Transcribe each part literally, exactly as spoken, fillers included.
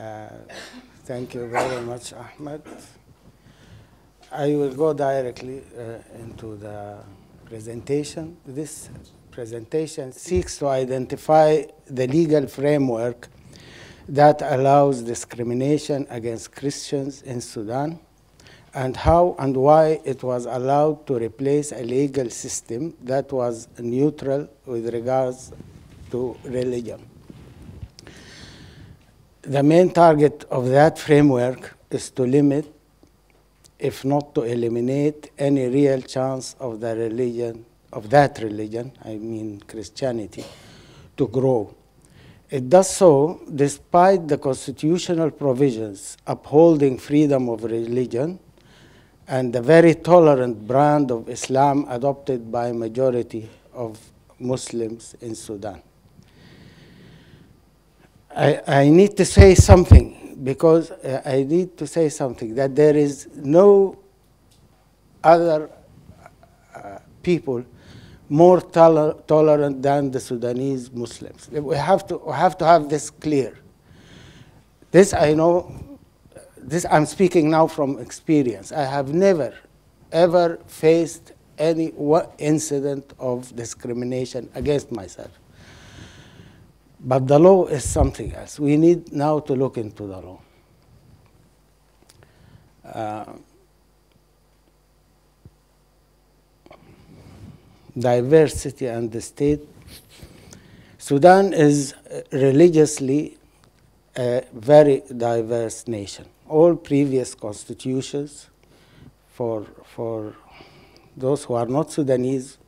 Uh, thank you very much, Ahmed. I will go directly uh, into the presentation. This presentation seeks to identify the legal framework that allows discrimination against Christians in Sudan, and how and why it was allowed to replace a legal system that was neutral with regards to religion. The main target of that framework is to limit, if not to eliminate, any real chance of the religion, of that religion, I mean Christianity, to grow. It does so despite the constitutional provisions upholding freedom of religion and the very tolerant brand of Islam adopted by majority of Muslims in Sudan. I, I need to say something, because uh, I need to say something, that there is no other uh, people more toler tolerant than the Sudanese Muslims. We have to, we have to have this clear. This I know, this I'm speaking now from experience. I have never, ever faced any incident of discrimination against myself. But the law is something else. We need now to look into the law. Uh, diversity and the state. Sudan is religiously a very diverse nation. All previous constitutions, for, for those who are not Sudanese,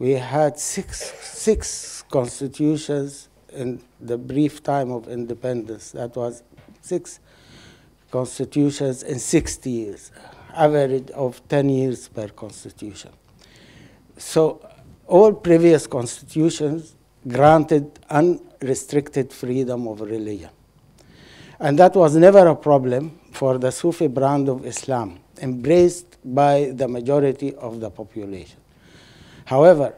we had six, six constitutions in the brief time of independence. That was six constitutions in sixty years, average of ten years per constitution. So all previous constitutions granted unrestricted freedom of religion. And that was never a problem for the Sufi brand of Islam, embraced by the majority of the population. However,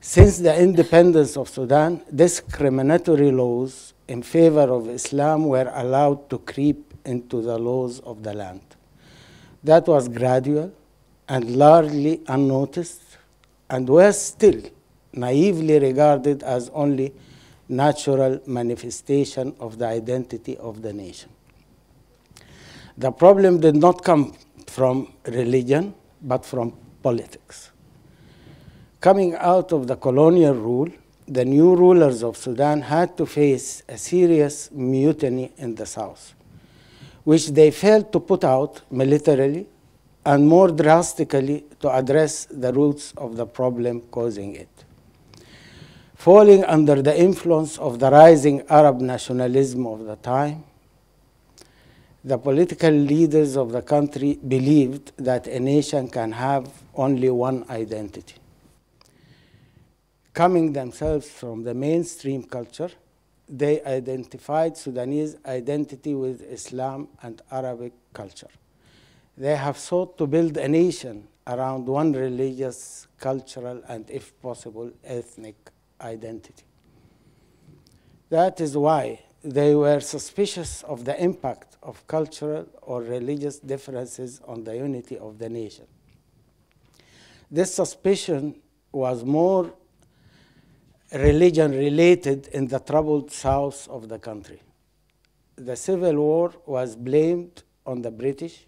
since the independence of Sudan, discriminatory laws in favor of Islam were allowed to creep into the laws of the land. That was gradual and largely unnoticed, and were still naively regarded as only natural manifestation of the identity of the nation. The problem did not come from religion, but from politics. Coming out of the colonial rule, the new rulers of Sudan had to face a serious mutiny in the south, which they failed to put out militarily and more drastically to address the roots of the problem causing it. Falling under the influence of the rising Arab nationalism of the time, the political leaders of the country believed that a nation can have only one identity. Coming themselves from the mainstream culture, they identified Sudanese identity with Islam and Arabic culture. They have sought to build a nation around one religious, cultural, and if possible, ethnic identity. That is why they were suspicious of the impact of cultural or religious differences on the unity of the nation. This suspicion was more religion-related in the troubled south of the country. The Civil War was blamed on the British,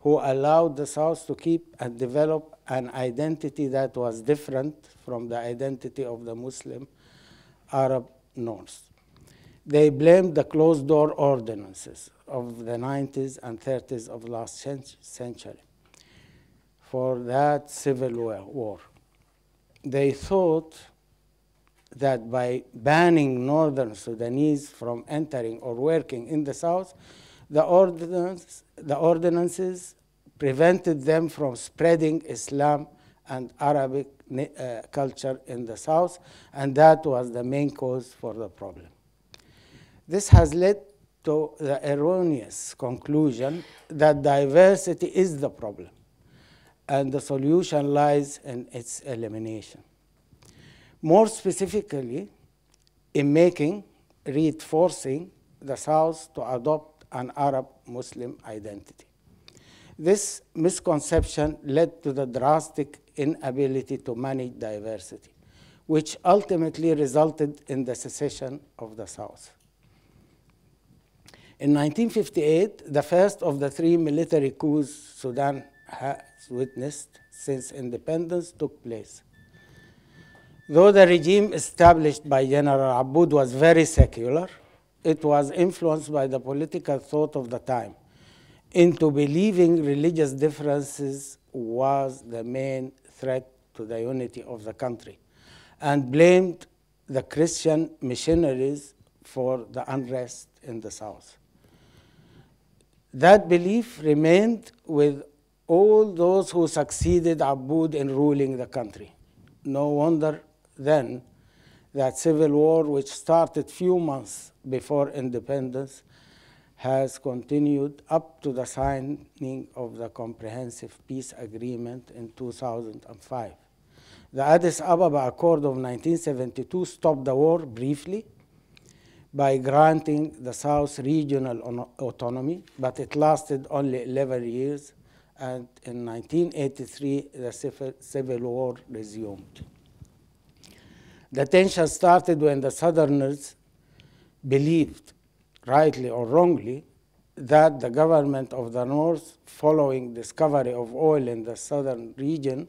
who allowed the south to keep and develop an identity that was different from the identity of the Muslim Arab north. They blamed the closed-door ordinances of the nineties and thirties of last century for that civil war. They thought that by banning northern Sudanese from entering or working in the south, the, ordinance, the ordinances prevented them from spreading Islam and Arabic uh, culture in the south, and that was the main cause for the problem. This has led to the erroneous conclusion that diversity is the problem, and the solution lies in its elimination. More specifically, in making, reinforcing the South to adopt an Arab-Muslim identity. This misconception led to the drastic inability to manage diversity, which ultimately resulted in the secession of the South. In nineteen fifty-eight, the first of the three military coups Sudan has witnessed since independence took place. Though the regime established by General Aboud was very secular, it was influenced by the political thought of the time into believing religious differences was the main threat to the unity of the country, and blamed the Christian missionaries for the unrest in the South. That belief remained with all those who succeeded Aboud in ruling the country. No wonder then that civil war, which started few months before independence, has continued up to the signing of the Comprehensive Peace Agreement in two thousand five. The Addis Ababa Accord of nineteen seventy-two stopped the war briefly by granting the South regional autonomy, but it lasted only eleven years, and in nineteen eighty-three, the civil war resumed. The tension started when the Southerners believed, rightly or wrongly, that the government of the North, following discovery of oil in the southern region,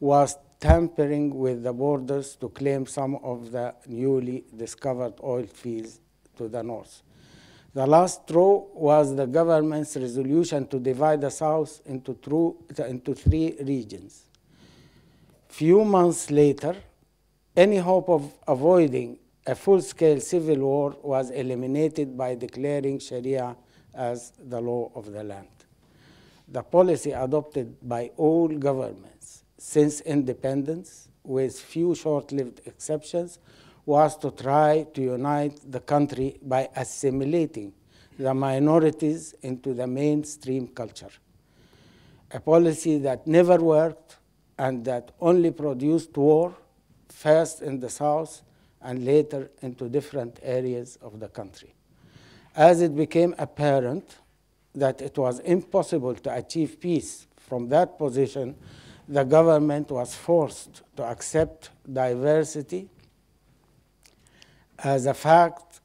was tampering with the borders to claim some of the newly discovered oil fields to the north. The last straw was the government's resolution to divide the South into, true, into three regions. Few months later, any hope of avoiding a full-scale civil war was eliminated by declaring Sharia as the law of the land. The policy adopted by all governments since independence, with few short-lived exceptions, was to try to unite the country by assimilating the minorities into the mainstream culture, a policy that never worked and that only produced war, first in the South and later into different areas of the country. As it became apparent that it was impossible to achieve peace from that position, the government was forced to accept diversity as a fact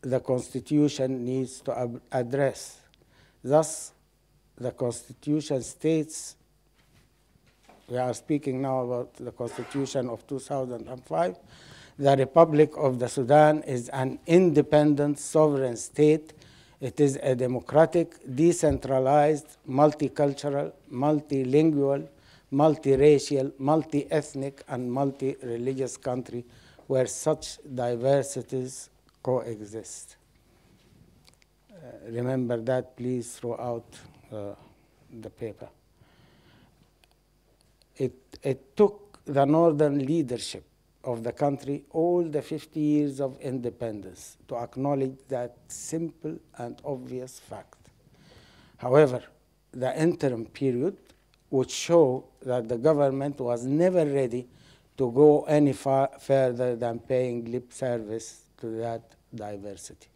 the Constitution needs to address. Thus, the Constitution states, we are speaking now about the Constitution of two thousand five, the Republic of the Sudan is an independent sovereign state. It is a democratic, decentralized, multicultural, multilingual, multiracial, multi-ethnic, and multi-religious country where such diversities coexist. Uh, remember that, please, throughout uh, the paper. It, it took the northern leadership of the country all the fifty years of independence to acknowledge that simple and obvious fact. However, the interim period would show that the government was never ready to go any far further than paying lip service to that diversity.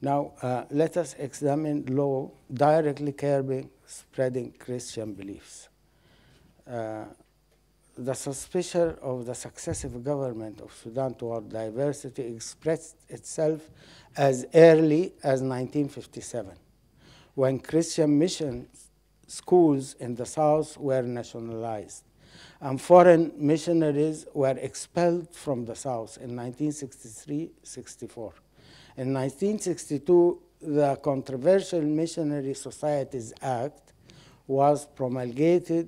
Now, uh, let us examine law directly curbing spreading Christian beliefs. Uh, The suspicion of the successive government of Sudan toward diversity expressed itself as early as nineteen fifty-seven, when Christian mission schools in the South were nationalized, and foreign missionaries were expelled from the South in nineteen sixty-three sixty-four. In nineteen sixty-two, the controversial Missionary Societies Act was promulgated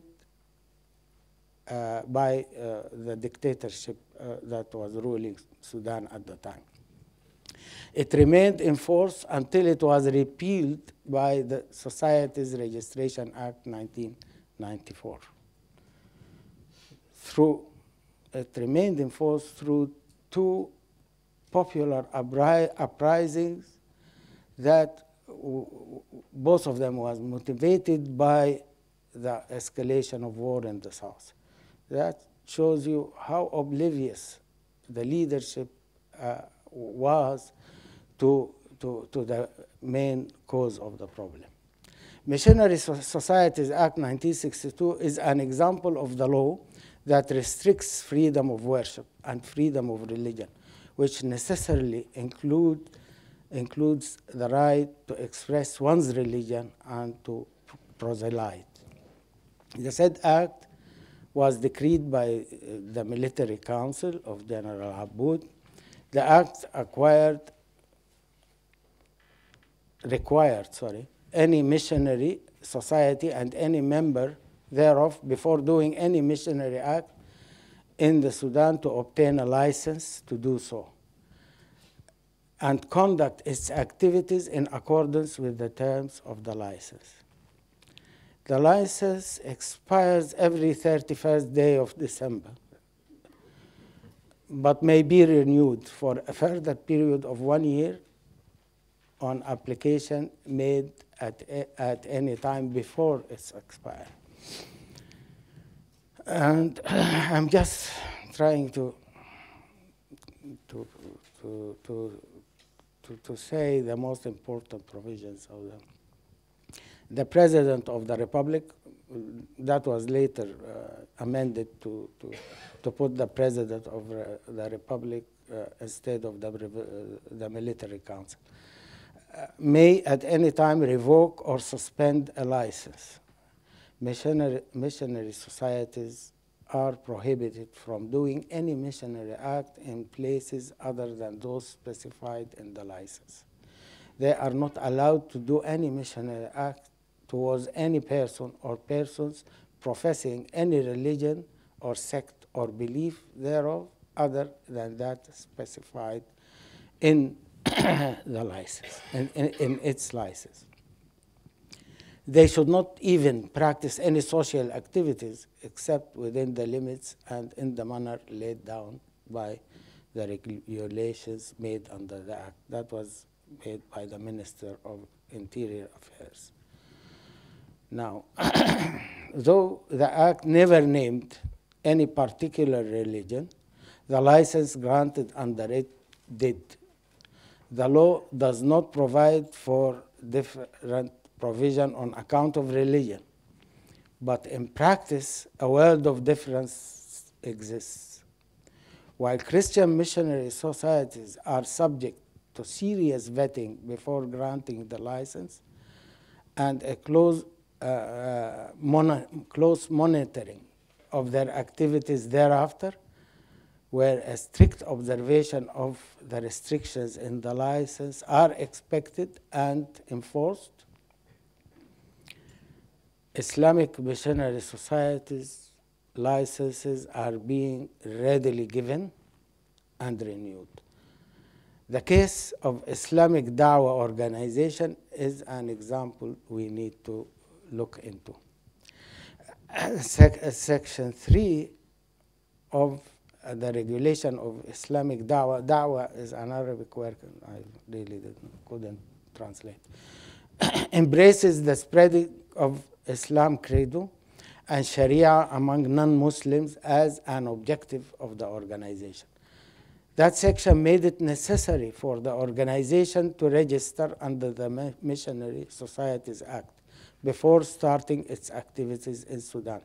Uh, by uh, the dictatorship uh, that was ruling Sudan at the time. It remained in force until it was repealed by the Societies Registration Act nineteen ninety-four. Through, it remained in force through two popular uprisings that both of them was motivated by the escalation of war in the South. That shows you how oblivious the leadership uh, was to, to, to the main cause of the problem. Missionary Societies Act nineteen sixty-two is an example of the law that restricts freedom of worship and freedom of religion, which necessarily include, includes the right to express one's religion and to proselyte. The said act was decreed by the Military Council of General Aboud. The act acquired, required, sorry, any missionary society and any member thereof before doing any missionary act in the Sudan to obtain a license to do so and conduct its activities in accordance with the terms of the license. The license expires every thirty-first day of December, but may be renewed for a further period of one year on application made at, at any time before its expiry. And I'm just trying to, to, to, to, to, to say the most important provisions of them. The President of the Republic, that was later uh, amended to, to, to put the President of uh, the Republic uh, instead of the, uh, the Military Council, uh, may at any time revoke or suspend a license. Missionary, missionary societies are prohibited from doing any missionary act in places other than those specified in the license. They are not allowed to do any missionary act towards any person or persons professing any religion or sect or belief thereof other than that specified in the license, in, in, in its license. They should not even practice any social activities except within the limits and in the manner laid down by the regulations made under the Act. That was made by the Minister of Interior Affairs. Now, though the Act never named any particular religion, the license granted under it did. The law does not provide for different provision on account of religion, but in practice, a world of difference exists. While Christian missionary societies are subject to serious vetting before granting the license and a close, uh, mon close monitoring of their activities thereafter, where a strict observation of the restrictions in the license are expected and enforced, Islamic missionary societies' licenses are being readily given and renewed. The case of Islamic Dawah organization is an example we need to look into. Sec section three of the regulation of Islamic Dawah, Dawah is an Arabic word, I really didn't, couldn't translate, embraces the spreading of Islam credo and Sharia among non-Muslims as an objective of the organization. That section made it necessary for the organization to register under the Missionary Societies Act before starting its activities in Sudan.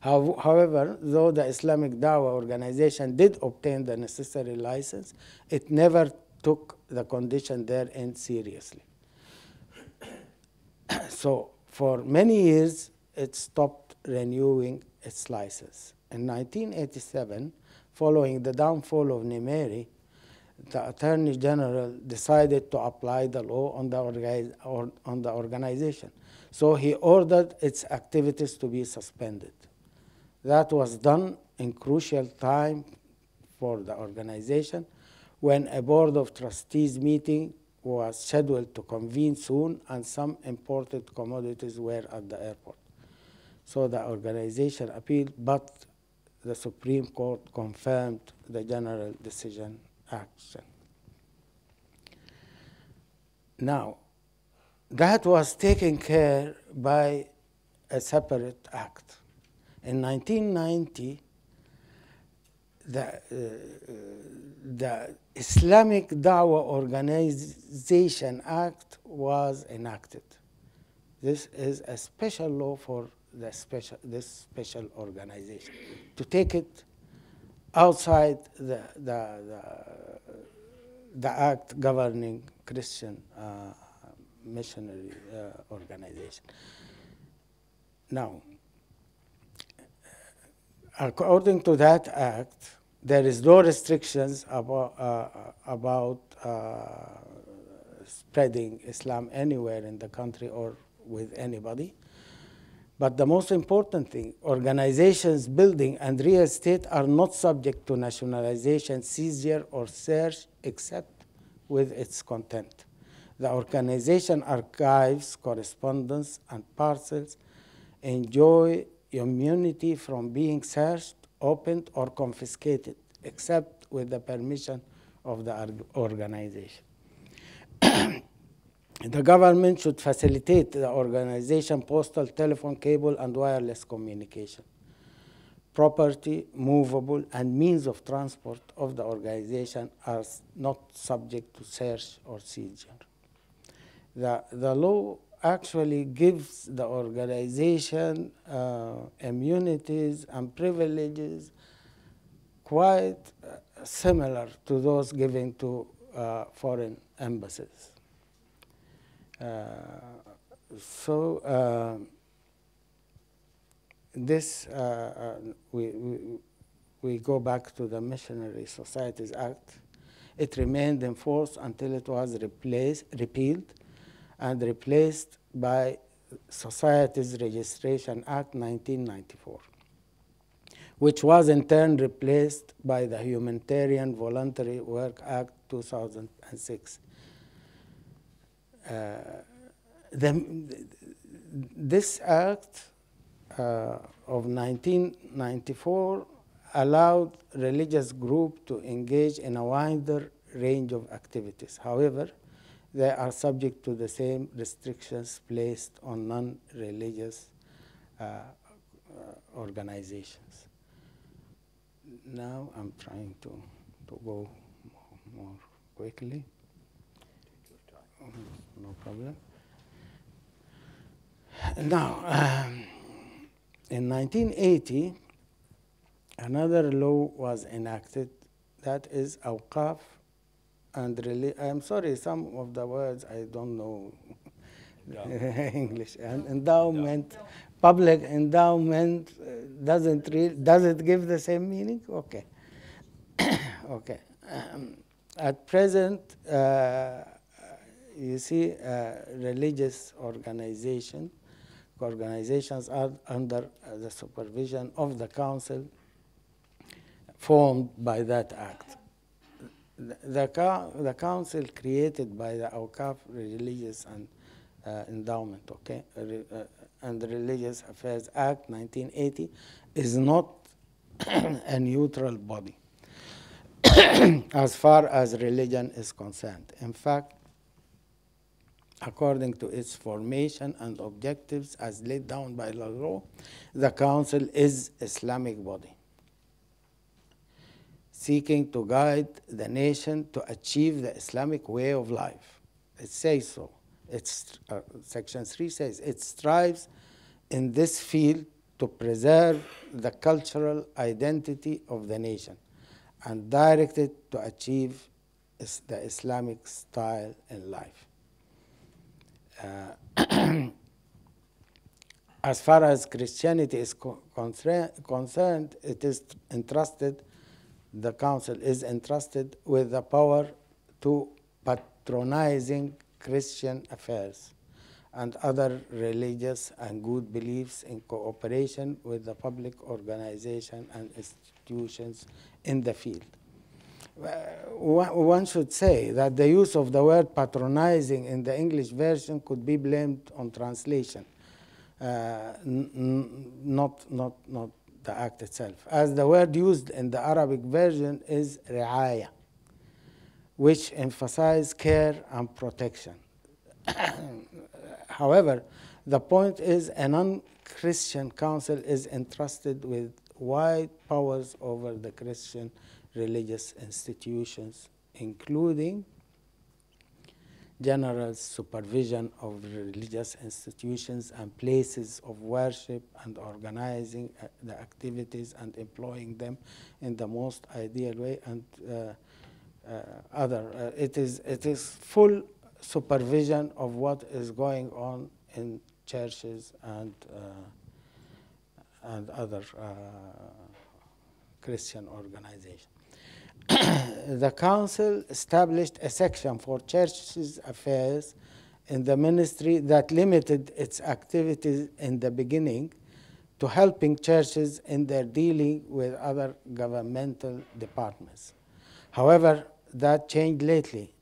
However, though the Islamic Dawah organization did obtain the necessary license, it never took the condition therein seriously. So, for many years, it stopped renewing its license. In nineteen eighty-seven, following the downfall of Nimeri, the Attorney General decided to apply the law on the, orga or on the organization. So he ordered its activities to be suspended. That was done in crucial time for the organization when a Board of Trustees meeting was scheduled to convene soon, and some imported commodities were at the airport. So the organization appealed, but the Supreme Court confirmed the general decision action. Now, that was taken care by a separate act. In nineteen ninety, the, uh, the Islamic Dawah Organization Act was enacted. This is a special law for the special, this special organization, to take it outside the, the, the, the act governing Christian uh, missionary uh, organization. Now, according to that act, there is no restrictions about, uh, about uh, spreading Islam anywhere in the country or with anybody. But the most important thing, organizations building and real estate are not subject to nationalization, seizure, or search, except with its content. The organization archives, correspondence, and parcels enjoy immunity from being searched, opened, or confiscated, except with the permission of the organization. The government should facilitate the organization postal, telephone, cable, and wireless communication. Property, movable, and means of transport of the organization are not subject to search or seizure. The, the law actually gives the organization uh, immunities and privileges quite similar to those given to uh, foreign embassies. Uh, so uh, this uh, we, we we go back to the Missionary Societies Act. It remained in force until it was replaced, repealed, and replaced by Societies Registration Act nineteen ninety-four, which was in turn replaced by the Humanitarian Voluntary Work Act two thousand six. Uh, the, this act uh, of nineteen ninety-four allowed religious groups to engage in a wider range of activities. However, they are subject to the same restrictions placed on non-religious uh, uh, organizations. Now I'm trying to, to go more quickly. No problem. Now, um, in nineteen eighty, another law was enacted, that is Awqaf and Religion. I'm sorry, some of the words I don't know no. English. And endowment, no. Public endowment doesn't really, does it give the same meaning? Okay. Okay. Um, at present, uh, you see, uh, religious organization, organizations are under uh, the supervision of the council formed by that act. The, the, the council created by the Awqaf Religious and uh, Endowment, okay, Re, uh, and Religious Affairs Act nineteen eighty is not a neutral body as far as religion is concerned. In fact, according to its formation and objectives as laid down by the law, the Council is an Islamic body seeking to guide the nation to achieve the Islamic way of life. It says so. It's, uh, Section three says it strives in this field to preserve the cultural identity of the nation and direct it to achieve is the Islamic style in life. Uh, as far as Christianity is co concerned, it is entrusted, the Council is entrusted with the power to patronizing Christian affairs and other religious and good beliefs in cooperation with the public organization and institutions in the field. Uh, one should say that the use of the word patronizing in the English version could be blamed on translation, uh, not, not, not the act itself, as the word used in the Arabic version is ri'aya, which emphasizes care and protection. However, the point is a non-Christian council is entrusted with wide powers over the Christian religious institutions, including general supervision of religious institutions and places of worship, and organizing uh, the activities and employing them in the most ideal way, and uh, uh, other. Uh, it is it is full supervision of what is going on in churches and uh, and other uh, Christian organizations. The Council established a section for churches' affairs in the ministry that limited its activities in the beginning to helping churches in their dealing with other governmental departments. However, that changed lately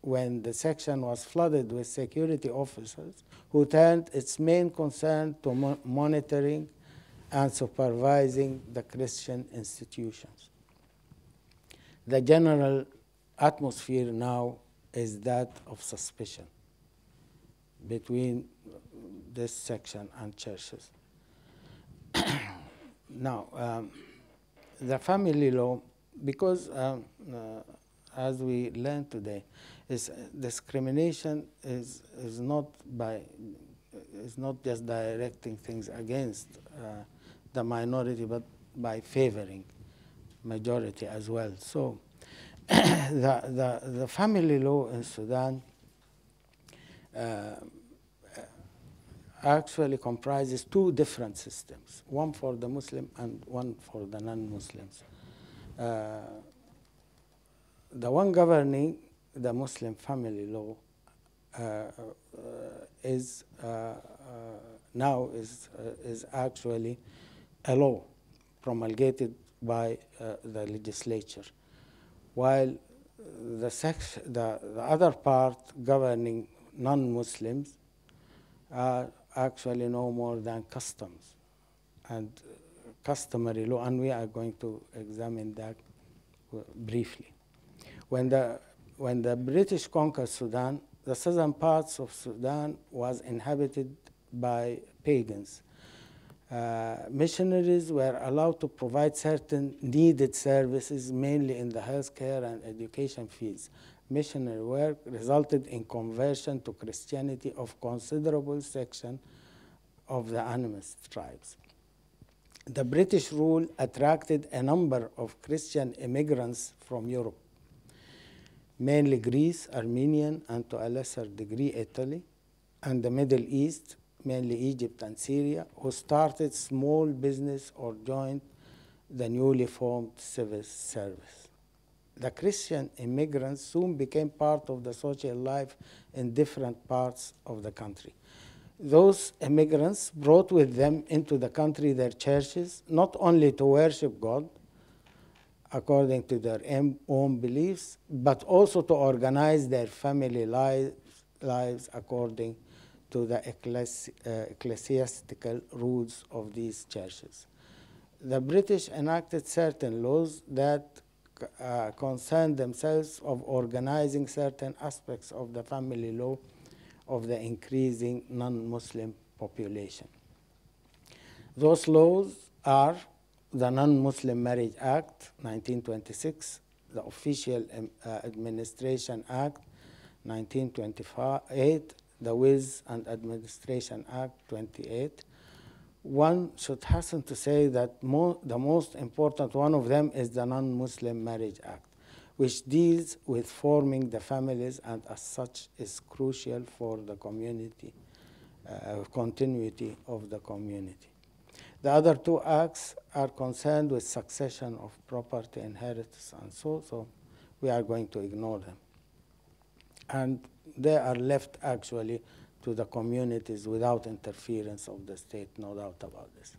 when the section was flooded with security officers who turned its main concern to mo monitoring and supervising the Christian institutions. The general atmosphere now is that of suspicion between this section and churches. Now, um, the family law, because um, uh, as we learned today, is discrimination is is not by is not just directing things against uh, the minority, but by favoring majority as well. So the, the, the family law in Sudan uh, actually comprises two different systems, one for the Muslim and one for the non-Muslims. Uh, the one governing the Muslim family law uh, uh, is uh, uh, now is, uh, is actually a law promulgated by uh, the legislature, while the, section, the, the other part governing non-Muslims are actually no more than customs and customary law, and we are going to examine that briefly. When the, when the British conquered Sudan, the southern parts of Sudan was inhabited by pagans. Uh, missionaries were allowed to provide certain needed services, mainly in the healthcare and education fields. Missionary work resulted in conversion to Christianity of considerable section of the animist tribes. The British rule attracted a number of Christian immigrants from Europe, mainly Greece, Armenian, and to a lesser degree Italy, and the Middle East, mainly Egypt and Syria, who started small business or joined the newly formed civil service. The Christian immigrants soon became part of the social life in different parts of the country. Those immigrants brought with them into the country their churches, not only to worship God according to their own beliefs, but also to organize their family lives, lives according to the ecclesi uh, ecclesiastical rules of these churches. The British enacted certain laws that uh, concerned themselves of organizing certain aspects of the family law of the increasing non-Muslim population. Those laws are the Non-Muslim Marriage Act, nineteen twenty-six, the Official um, uh, Administration Act, nineteen twenty-eight, the Wills and Administration Act, twenty-eight. One should hasten to say that mo the most important one of them is the Non-Muslim Marriage Act, which deals with forming the families and as such is crucial for the community, uh, continuity of the community. The other two acts are concerned with succession of property, inheritance, and so, so we are going to ignore them. And they are left actually to the communities without interference of the state, no doubt about this.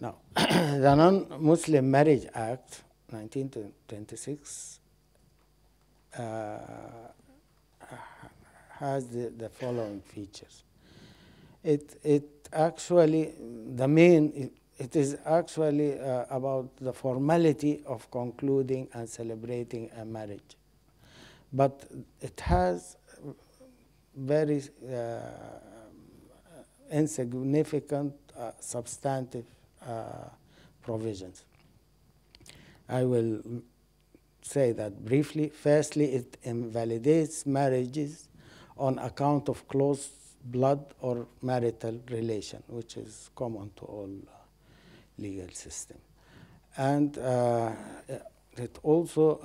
Now, the Non-Muslim Marriage Act, nineteen twenty-six, uh, has the, the following features. It, it actually, the main, it, it is actually uh, about the formality of concluding and celebrating a marriage. But it has very uh, insignificant uh, substantive uh, provisions. I will say that briefly. Firstly, it invalidates marriages on account of close blood or marital relation, which is common to all uh, legal systems. And uh, it also uh,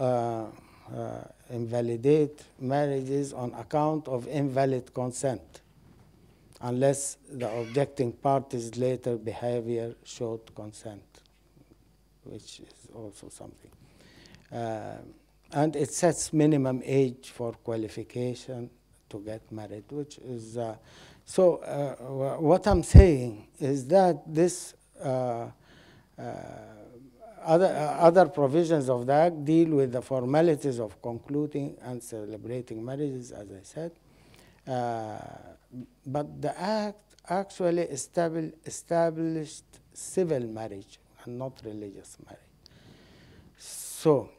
uh, invalidates marriages on account of invalid consent, unless the objecting party's later behavior showed consent, which is also something. Uh, and it sets minimum age for qualification to get married, which is, uh, so uh, what I'm saying is that this uh, uh, other, uh, other provisions of the Act deal with the formalities of concluding and celebrating marriages, as I said. Uh, but the Act actually establish, established civil marriage and not religious marriage. So,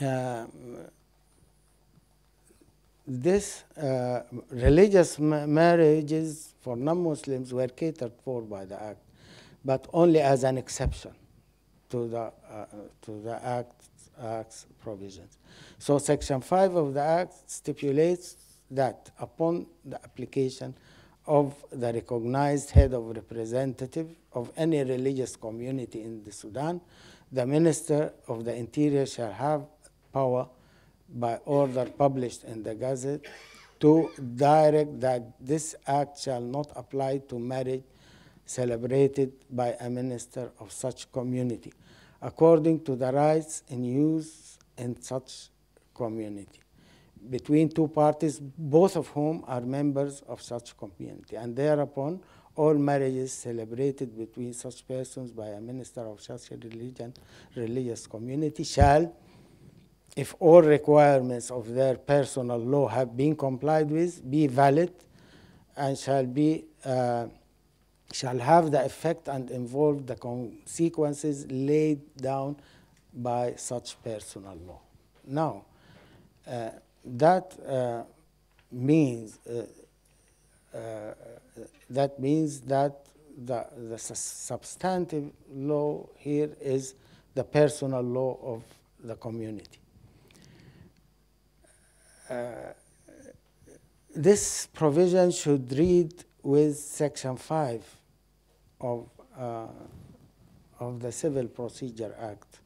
uh, this uh, religious ma marriages for non-Muslims were catered for by the Act, but only as an exception to the uh, to the Act, Act's provisions. So, Section five of the Act stipulates that upon the application of the recognized head of representative of any religious community in the Sudan, the Minister of the Interior shall have power by order published in the Gazette to direct that this Act shall not apply to marriage celebrated by a minister of such community, according to the rights in use in such community, between two parties, both of whom are members of such community. And thereupon, all marriages celebrated between such persons by a minister of such a religion, religious community shall, if all requirements of their personal law have been complied with, be valid and shall be uh, shall have the effect and involve the consequences laid down by such personal law. Now, uh, that uh, means uh, uh, that means that the, the substantive law here is the personal law of the community. Uh, this provision should read with Section five of, uh, of the Civil Procedure Act.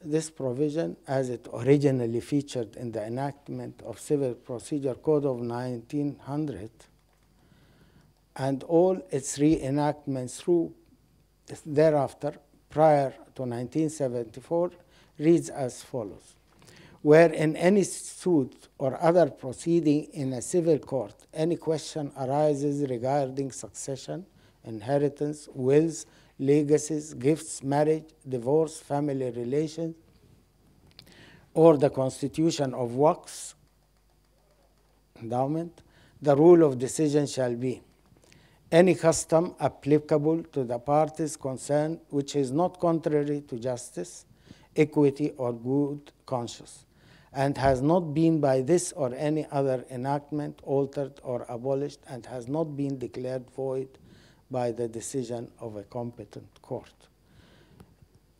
This provision, as it originally featured in the enactment of Civil Procedure Code of nineteen hundred, and all its reenactments through thereafter, prior to nineteen seventy-four, reads as follows. Where in any suit or other proceeding in a civil court, any question arises regarding succession, inheritance, wills, legacies, gifts, marriage, divorce, family relations, or the constitution of waqfs, endowment, the rule of decision shall be any custom applicable to the parties concerned which is not contrary to justice, equity, or good conscience, and has not been by this or any other enactment altered or abolished, and has not been declared void by the decision of a competent court.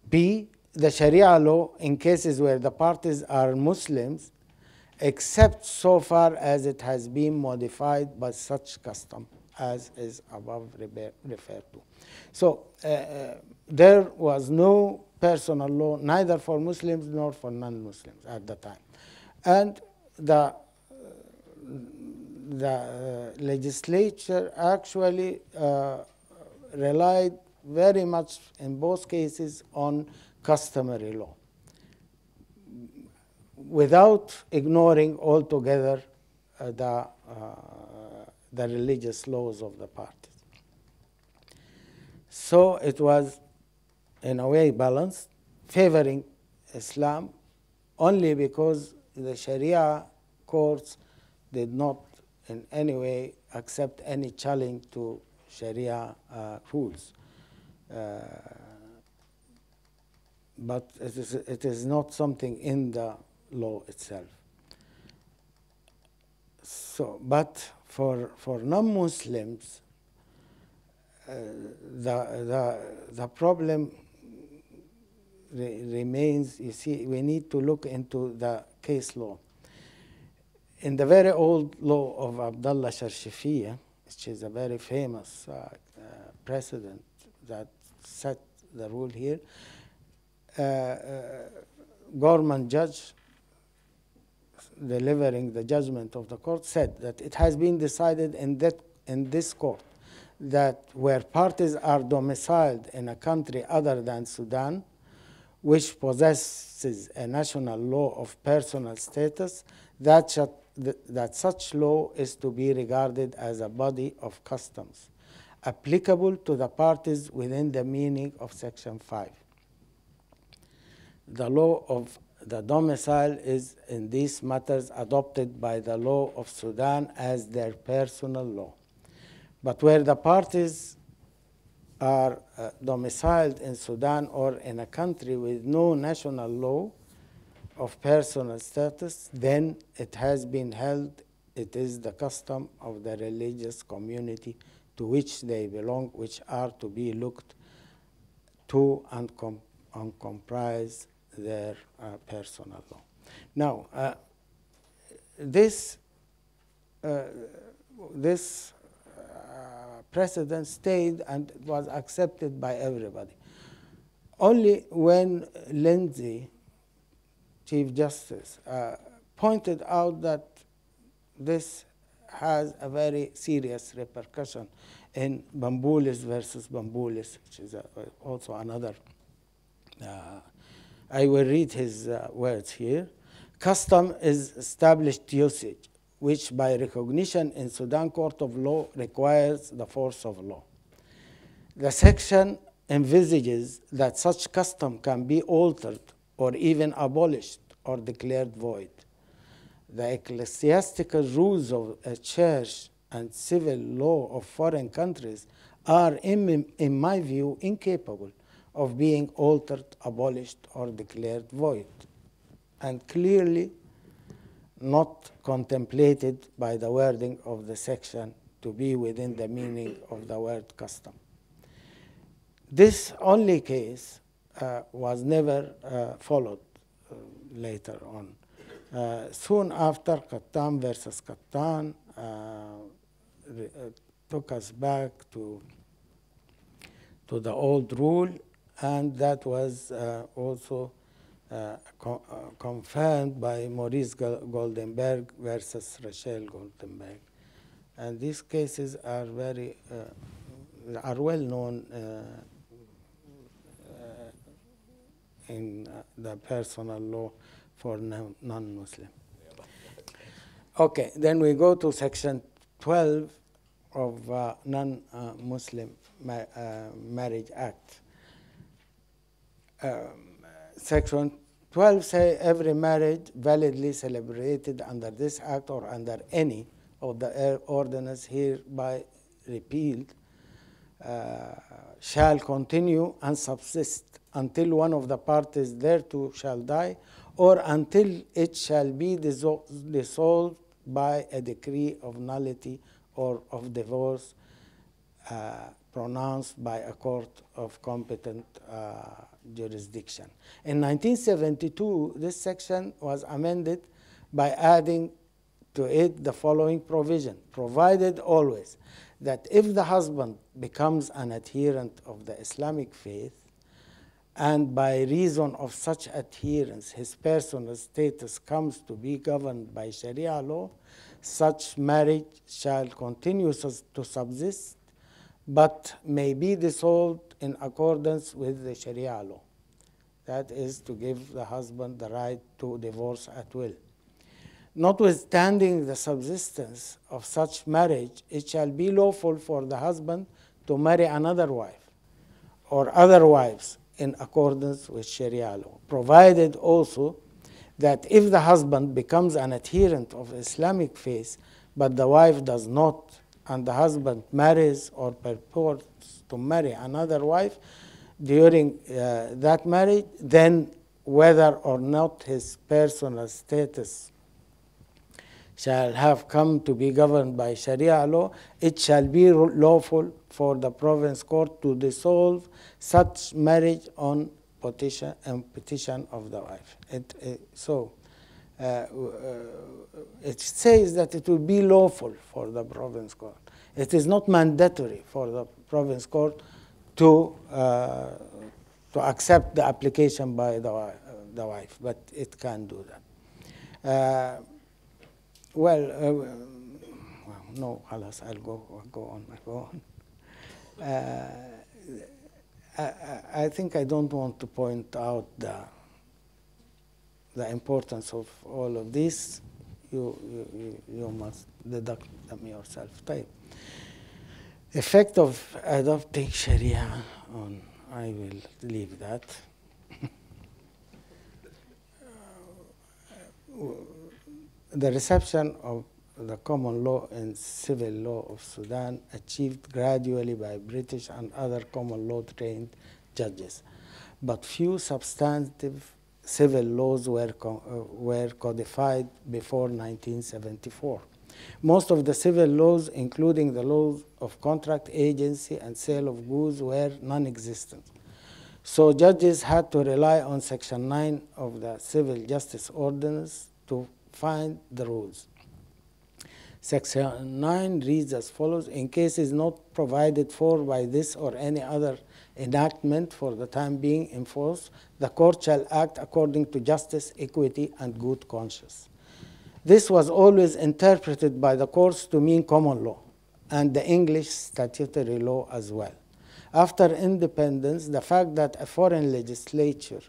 B, the Sharia law in cases where the parties are Muslims, except so far as it has been modified by such custom, as is above referred to. So uh, there was no personal law, neither for Muslims nor for non-Muslims at the time. And the, the uh, legislature actually uh, relied very much in both cases on customary law, without ignoring altogether uh, the, uh, the religious laws of the parties. So it was in a way balanced, favoring Islam only because the Sharia courts did not in any way accept any challenge to Sharia uh, rules. Uh, but it is, it is not something in the law itself. So, but for, for non-Muslims, Uh, the, the, the problem re remains, you see, we need to look into the case law. In the very old law of Abdullah Sharshafiyya, which is a very famous uh, uh, precedent that set the rule here, uh, uh, government judge delivering the judgment of the court said that it has been decided in, that, in this court that where parties are domiciled in a country other than Sudan, which possesses a national law of personal status, that, should, that such law is to be regarded as a body of customs applicable to the parties within the meaning of Section five. The law of the domicile is in these matters adopted by the law of Sudan as their personal law. But where the parties are uh, domiciled in Sudan or in a country with no national law of personal status, then it has been held it is the custom of the religious community to which they belong, which are to be looked to and, com and comprise their uh, personal law. Now, uh, this, uh, this precedent stayed and was accepted by everybody. Only when Lindsay, Chief Justice, uh, pointed out that this has a very serious repercussion in Bamboulis versus Bamboulis, which is uh, also another. Uh, I will read his uh, words here. Custom is established usage, which by recognition in Sudan court of law requires the force of law. The section envisages that such custom can be altered or even abolished or declared void. The ecclesiastical rules of a church and civil law of foreign countries are, in, in my view, incapable of being altered, abolished, or declared void, and clearly not contemplated by the wording of the section to be within the meaning of the word custom. This only case uh, was never uh, followed uh, later on. Uh, soon after, Qattan versus Qattan uh, uh, took us back to, to the old rule, and that was uh, also Uh, co uh, confirmed by Maurice Goldenberg versus Rachel Goldenberg. And these cases are very, uh, are well known uh, uh, in uh, the personal law for non-Muslim. Okay, then we go to Section twelve of uh, Non-Muslim Ma uh, Marriage Act. Um, Section twelve say every marriage validly celebrated under this act or under any of the ordinance hereby repealed uh, shall continue and subsist until one of the parties thereto shall die or until it shall be dissol dissolved by a decree of nullity or of divorce uh, pronounced by a court of competent uh, jurisdiction. In nineteen seventy-two, this section was amended by adding to it the following provision: provided always that if the husband becomes an adherent of the Islamic faith, and by reason of such adherence his personal status comes to be governed by Sharia law, such marriage shall continue to subsist but may be dissolved in accordance with the Sharia law. That is to give the husband the right to divorce at will. Notwithstanding the subsistence of such marriage, it shall be lawful for the husband to marry another wife or other wives in accordance with Sharia law, provided also that if the husband becomes an adherent of Islamic faith, but the wife does not, and the husband marries or purports to marry another wife during uh, that marriage, then whether or not his personal status shall have come to be governed by Sharia law, it shall be lawful for the province court to dissolve such marriage on petition and petition of the wife. It, it, so uh, uh, it says that it will be lawful for the province court. It is not mandatory for the province court to uh, to accept the application by the uh, the wife, but it can do that. Uh, well, uh, well, no, alas, I'll go I'll go on. I'll go on. Uh, I, I think I don't want to point out the the importance of all of this. You you you must deduct them yourself. Type. Effect of adopting Sharia on, I will leave that. The reception of the common law and civil law of Sudan achieved gradually by British and other common law trained judges, but few substantive civil laws were, co uh, were codified before nineteen seventy-four. Most of the civil laws, including the laws of contract agency and sale of goods, were non-existent. So judges had to rely on Section nine of the Civil Justice Ordinance to find the rules. Section nine reads as follows: in cases not provided for by this or any other enactment for the time being in force, the court shall act according to justice, equity, and good conscience. This was always interpreted by the courts to mean common law and the English statutory law as well. After independence, the fact that a foreign legislature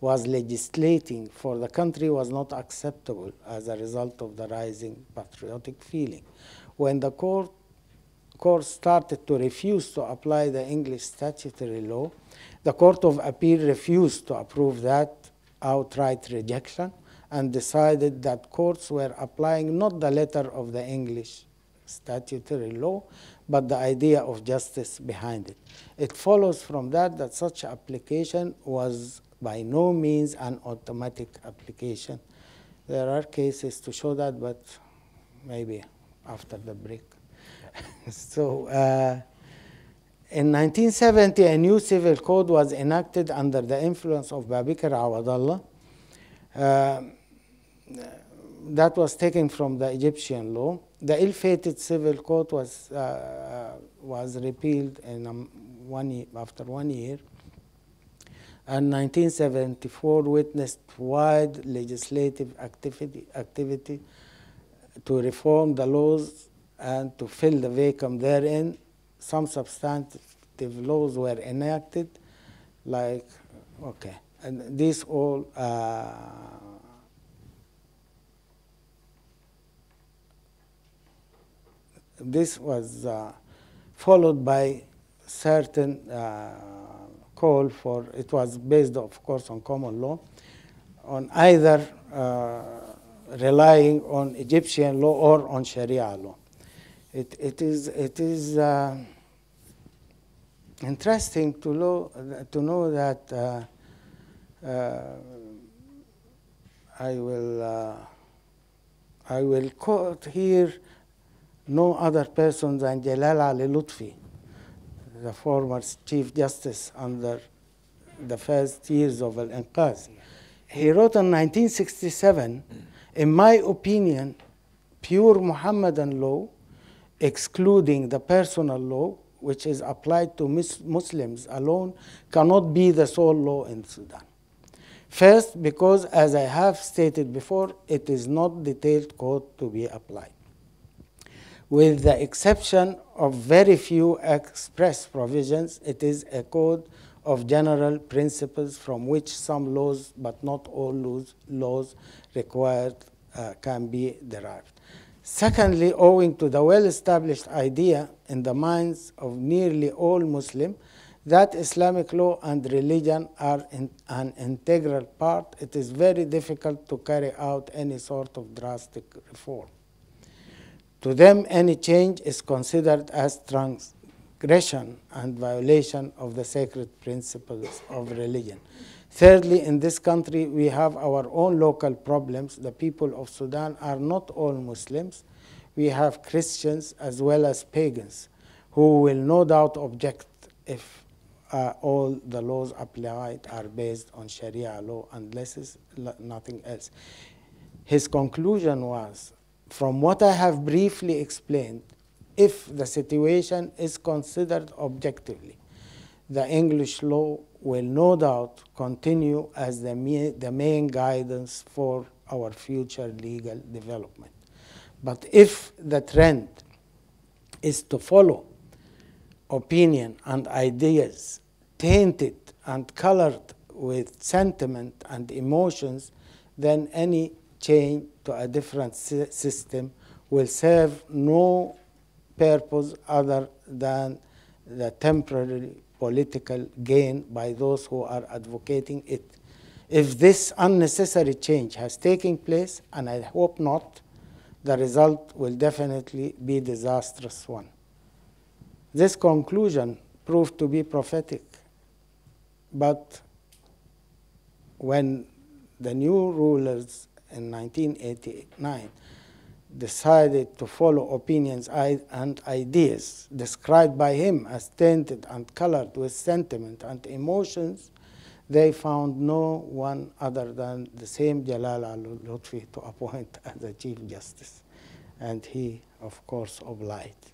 was legislating for the country was not acceptable as a result of the rising patriotic feeling. When the court, court started to refuse to apply the English statutory law, the Court of Appeal refused to approve that outright rejection and decided that courts were applying not the letter of the English statutory law, but the idea of justice behind it. It follows from that that such application was by no means an automatic application. There are cases to show that, but maybe after the break. So uh, in nineteen seventy, a new civil code was enacted under the influence of Babikar Awadallah. Uh, that was taken from the Egyptian law. The ill-fated civil code was uh, was repealed in um, one year, after one year, and nineteen seventy-four witnessed wide legislative activity activity to reform the laws and to fill the vacuum therein. Some substantive laws were enacted, like okay. And these all uh, this was uh, followed by certain uh, call for, it was based of course on common law, on either uh, relying on Egyptian law or on Sharia law. It, it is, it is uh, interesting to, lo to know that uh, Uh, I will uh, I will quote here no other person than Jalal Ali Lutfi, the former Chief Justice under the first years of Al-Inqaz. He wrote in nineteen sixty-seven, in my opinion, pure Muhammadan law, excluding the personal law, which is applied to Muslims alone, cannot be the sole law in Sudan. First, because, as I have stated before, it is not detailed code to be applied. With the exception of very few express provisions, it is a code of general principles from which some laws, but not all laws required, uh, can be derived. Secondly, owing to the well-established idea in the minds of nearly all Muslims that Islamic law and religion are in, an integral part, it is very difficult to carry out any sort of drastic reform. To them, any change is considered as transgression and violation of the sacred principles of religion. Thirdly, in this country, we have our own local problems. The people of Sudan are not all Muslims. We have Christians as well as pagans who will no doubt object if uh, all the laws applied are based on Sharia law, unless nothing else. His conclusion was, from what I have briefly explained, if the situation is considered objectively, the English law will no doubt continue as the, me the main guidance for our future legal development. But if the trend is to follow opinion and ideas tainted and colored with sentiment and emotions, then any change to a different sy system will serve no purpose other than the temporary political gain by those who are advocating it. If this unnecessary change has taken place, and I hope not, the result will definitely be a disastrous one. This conclusion proved to be prophetic, but when the new rulers in nineteen eighty-nine decided to follow opinions and ideas described by him as tainted and colored with sentiment and emotions, they found no one other than the same Jalal al-Lutfi to appoint as the Chief Justice. And he, of course, obliged.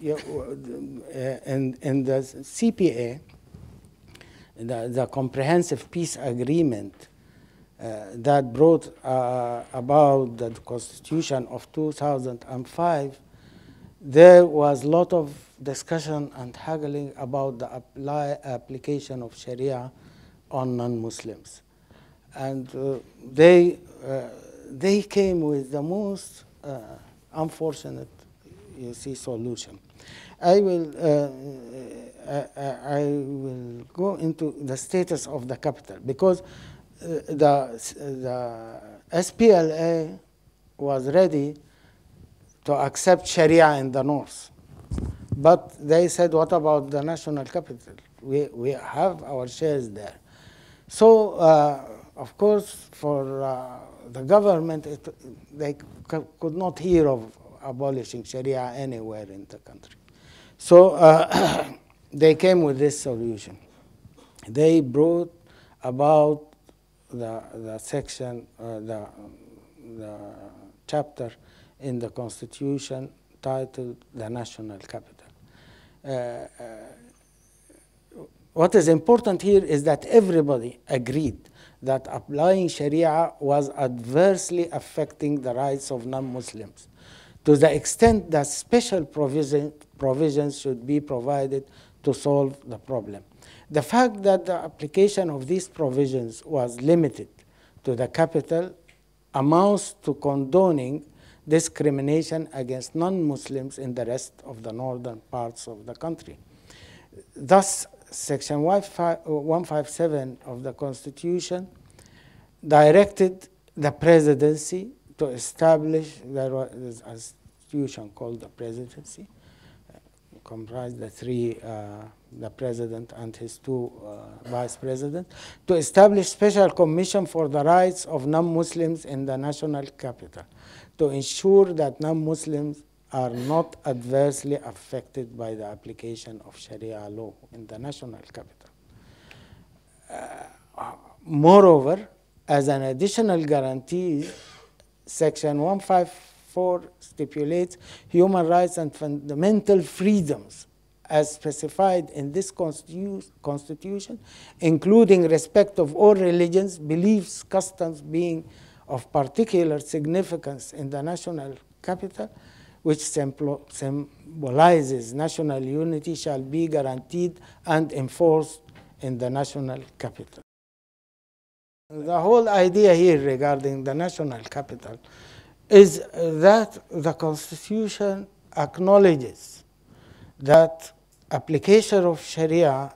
And, and the C P A, the, the Comprehensive Peace Agreement, Uh, that brought uh, about the Constitution of two thousand five, there was a lot of discussion and haggling about the apply, application of Sharia on non-Muslims. And uh, they, uh, they came with the most uh, unfortunate, you see, solution. I will, uh, I, I will go into the status of the capital, because The, the S P L A was ready to accept Sharia in the north. But they said, what about the national capital? We, we have our shares there. So, uh, of course, for uh, the government, it, they could not hear of abolishing Sharia anywhere in the country. So uh, they came with this solution. They brought about The, the section, uh, the, the chapter in the Constitution titled the National Capital. Uh, uh, what is important here is that everybody agreed that applying Sharia was adversely affecting the rights of non-Muslims to the extent that special provision, provisions should be provided to solve the problem. The fact that the application of these provisions was limited to the capital amounts to condoning discrimination against non-Muslims in the rest of the northern parts of the country. Thus, Section one fifty-seven of the Constitution directed the presidency to establish, there was an institution called the presidency, comprised the three, uh, the president and his two uh, vice presidents, to establish special commission for the rights of non-Muslims in the national capital, to ensure that non-Muslims are not adversely affected by the application of Sharia law in the national capital. Uh, moreover, as an additional guarantee, Section one fifty-seven stipulates human rights and fundamental freedoms as specified in this constitu Constitution, including respect of all religions, beliefs, customs being of particular significance in the national capital, which symbolizes national unity, shall be guaranteed and enforced in the national capital. The whole idea here regarding the national capital is that the Constitution acknowledges that application of Sharia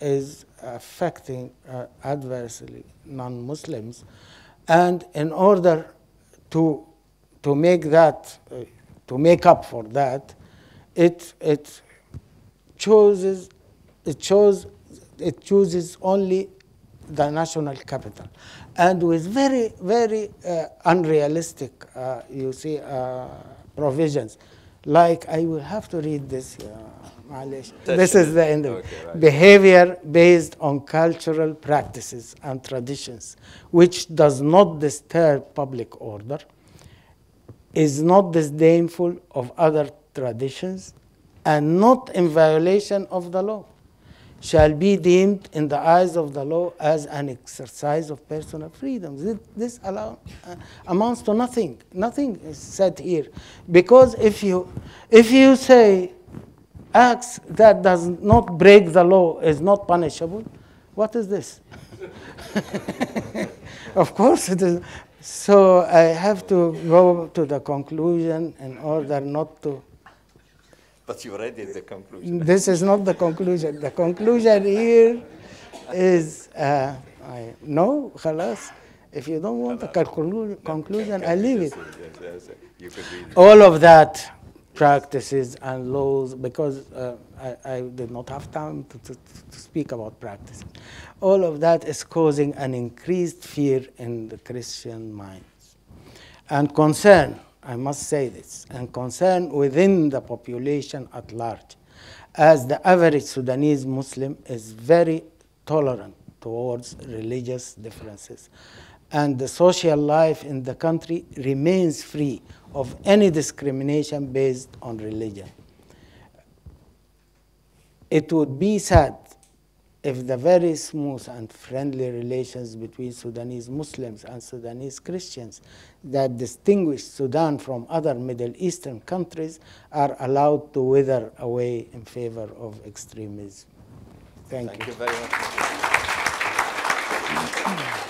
is affecting uh, adversely non-Muslims, and in order to to make that uh, to make up for that, it it chooses it chose it chooses only the national capital, and with very, very uh, unrealistic, uh, you see, uh, provisions. Like, I will have to read this. Uh, this is the end of it. Okay, right. Behavior based on cultural practices and traditions, which does not disturb public order, is not disdainful of other traditions, and not in violation of the law, shall be deemed in the eyes of the law as an exercise of personal freedom. This allow, uh, amounts to nothing. Nothing is said here. Because if you, if you say acts that does not break the law is not punishable, what is this? Of course it is. So I have to go to the conclusion in order not to. But you already did the conclusion. This is not the conclusion. The conclusion here is, uh, I, no, khalas, if you don't want the conclu conclusion, I leave it. All of that practices and laws, because uh, I, I did not have time to, to, to speak about practices. All of that is causing an increased fear in the Christian minds and concern. I must say this, and concern within the population at large, as the average Sudanese Muslim is very tolerant towards religious differences, and the social life in the country remains free of any discrimination based on religion. It would be sad if the very smooth and friendly relations between Sudanese Muslims and Sudanese Christians that distinguish Sudan from other Middle Eastern countries are allowed to wither away in favor of extremism. Thank, Thank you. you very much.